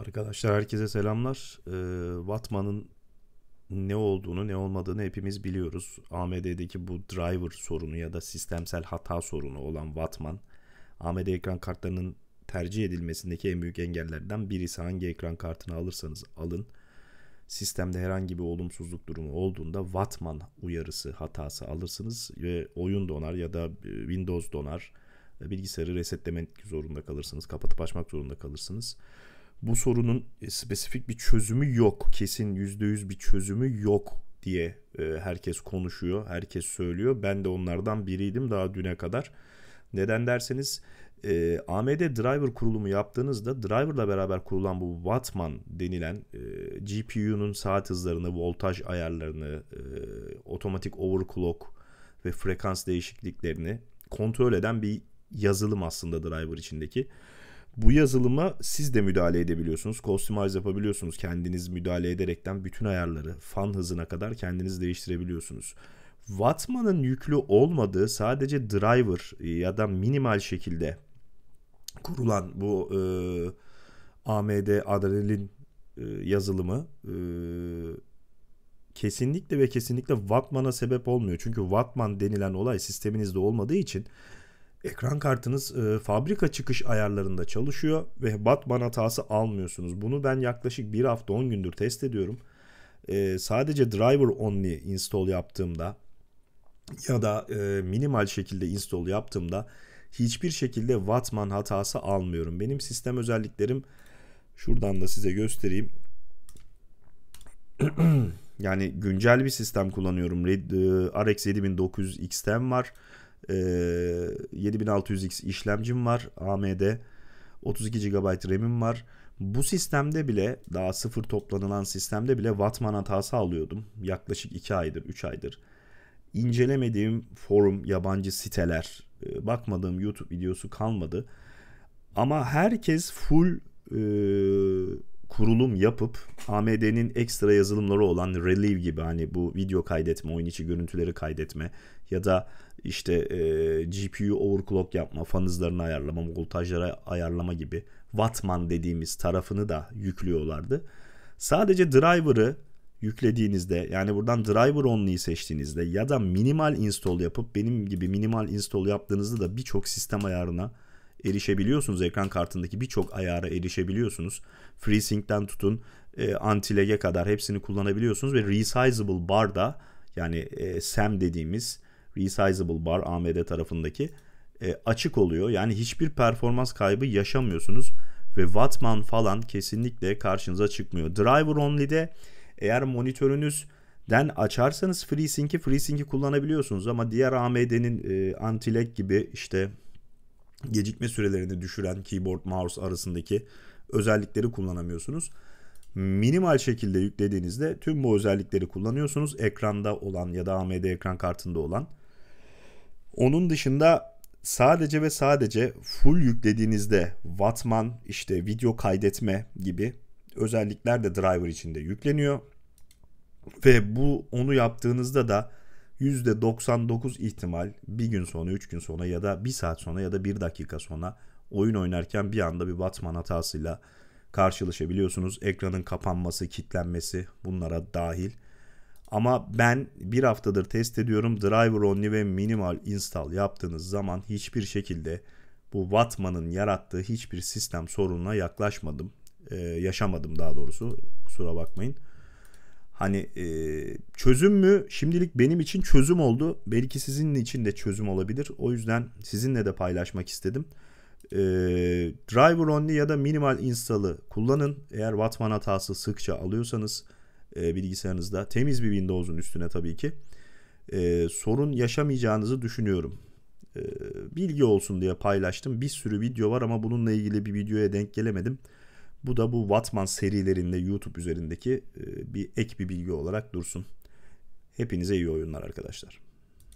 Arkadaşlar herkese selamlar. Wattman'ın ne olduğunu ne olmadığını hepimiz biliyoruz. AMD'deki bu driver sorunu ya da sistemsel hata sorunu olan Wattman, AMD ekran kartlarının tercih edilmesindeki en büyük engellerden birisi. Hangi ekran kartını alırsanız alın, sistemde herhangi bir olumsuzluk durumu olduğunda Wattman uyarısı hatası alırsınız ve oyun donar ya da Windows donar. Bilgisayarı resetlemek zorunda kalırsınız, kapatıp açmak zorunda kalırsınız. Bu sorunun spesifik bir çözümü yok. Kesin %100 bir çözümü yok diye herkes konuşuyor, herkes söylüyor. Ben de onlardan biriydim daha düne kadar. Neden derseniz AMD driver kurulumu yaptığınızda driverla beraber kurulan bu Wattman denilen GPU'nun saat hızlarını, voltaj ayarlarını, otomatik overclock ve frekans değişikliklerini kontrol eden bir yazılım aslında driver içindeki. Bu yazılıma siz de müdahale edebiliyorsunuz. Customize yapabiliyorsunuz. Kendiniz müdahale ederekten bütün ayarları, fan hızına kadar kendiniz değiştirebiliyorsunuz. Wattman'ın yüklü olmadığı, sadece driver ya da minimal şekilde kurulan bu AMD Adrenalin yazılımı kesinlikle ve kesinlikle Wattman'a sebep olmuyor. Çünkü Wattman denilen olay sisteminizde olmadığı için ekran kartınız fabrika çıkış ayarlarında çalışıyor ve Wattman hatası almıyorsunuz. Bunu ben yaklaşık bir hafta 10 gündür test ediyorum. Sadece driver only install yaptığımda ya da minimal şekilde install yaptığımda hiçbir şekilde Wattman hatası almıyorum. Benim sistem özelliklerim, şuradan da size göstereyim. Yani güncel bir sistem kullanıyorum. RX 7900 XT'm var. 7600X işlemcim var, AMD 32 GB RAM'im var. Bu sistemde bile, daha sıfır toplanılan sistemde bile Wattman hatası alıyordum yaklaşık 2 aydır 3 aydır. İncelemediğim forum, yabancı siteler, bakmadığım YouTube videosu kalmadı. Ama herkes full kurulum yapıp AMD'nin ekstra yazılımları olan ReLive gibi, hani bu video kaydetme, oyun içi görüntüleri kaydetme ya da işte GPU overclock yapma, fan hızlarını ayarlama, voltajları ayarlama gibi Wattman dediğimiz tarafını da yüklüyorlardı. Sadece driver'ı yüklediğinizde, yani buradan driver only'yi seçtiğinizde ya da minimal install yapıp benim gibi minimal install yaptığınızda da birçok sistem ayarına erişebiliyorsunuz. Ekran kartındaki birçok ayara erişebiliyorsunuz. FreeSync'ten tutun Anti-Lag'e kadar hepsini kullanabiliyorsunuz ve Resizable Bar'da, yani SAM dediğimiz Resizable Bar AMD tarafındaki açık oluyor. Yani hiçbir performans kaybı yaşamıyorsunuz ve Wattman falan kesinlikle karşınıza çıkmıyor. Driver only'de eğer monitörünüzden açarsanız FreeSync'i kullanabiliyorsunuz ama diğer AMD'nin Anti-Lag gibi işte gecikme sürelerini düşüren keyboard mouse arasındaki özellikleri kullanamıyorsunuz. Minimal şekilde yüklediğinizde tüm bu özellikleri kullanıyorsunuz. Ekranda olan ya da AMD ekran kartında olan. Onun dışında sadece ve sadece full yüklediğinizde Wattman, işte video kaydetme gibi özellikler de driver içinde yükleniyor. Ve bu, onu yaptığınızda da %99 ihtimal bir gün sonra, 3 gün sonra ya da 1 saat sonra ya da 1 dakika sonra oyun oynarken bir anda bir Wattman hatasıyla karşılaşabiliyorsunuz. Ekranın kapanması, kilitlenmesi bunlara dahil. Ama ben bir haftadır test ediyorum. Driver only ve minimal install yaptığınız zaman hiçbir şekilde bu Wattman'ın yarattığı hiçbir sistem sorununa yaklaşmadım. Yaşamadım daha doğrusu. Kusura bakmayın. Hani çözüm mü? Şimdilik benim için çözüm oldu. Belki sizin için de çözüm olabilir. O yüzden sizinle de paylaşmak istedim. Driver only ya da minimal install'ı kullanın. Eğer Wattman hatası sıkça alıyorsanız bilgisayarınızda, temiz bir Windows'un üstüne tabii ki, sorun yaşamayacağınızı düşünüyorum. Bilgi olsun diye paylaştım. Bir sürü video var ama bununla ilgili bir videoya denk gelemedim. Bu da bu Wattman serilerinde YouTube üzerindeki bir ek bir bilgi olarak dursun. Hepinize iyi oyunlar arkadaşlar.